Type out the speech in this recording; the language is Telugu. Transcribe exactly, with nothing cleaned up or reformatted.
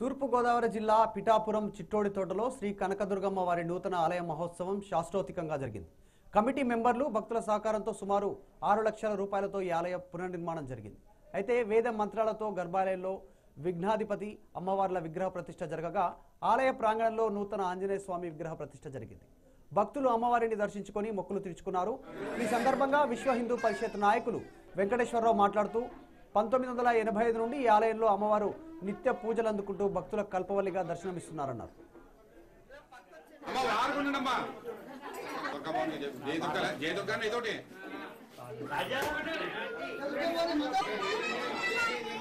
తూర్పు గోదావరి జిల్లా పిఠాపురం చిట్టోడి తోటలో శ్రీ కనకదుర్గమ్మ వారి నూతన ఆలయ మహోత్సవం శాస్త్రోతికంగా జరిగింది. కమిటీ మెంబర్లు భక్తుల సహకారంతో సుమారు ఆరు లక్షల రూపాయలతో ఈ ఆలయ పునర్నిర్మాణం జరిగింది. అయితే వేద మంత్రాలతో గర్భాలయంలో విఘ్నాధిపతి అమ్మవార్ల విగ్రహ ప్రతిష్ఠ జరగగా ఆలయ ప్రాంగణంలో నూతన ఆంజనేయ స్వామి విగ్రహ ప్రతిష్ఠ జరిగింది. భక్తులు అమ్మవారిని దర్శించుకొని మొక్కులు తీర్చుకున్నారు. ఈ సందర్భంగా విశ్వ హిందూ పరిషత్ నాయకులు వెంకటేశ్వరరావు మాట్లాడుతూ పంతొమ్మిది వందల ఎనభై ఐదు నుండి ఈ ఆలయంలో అమ్మవారు నిత్య పూజలు అందుకుంటూ భక్తులకు కల్పవల్లిగా దర్శనమిస్తున్నారన్నారు. అమ్మా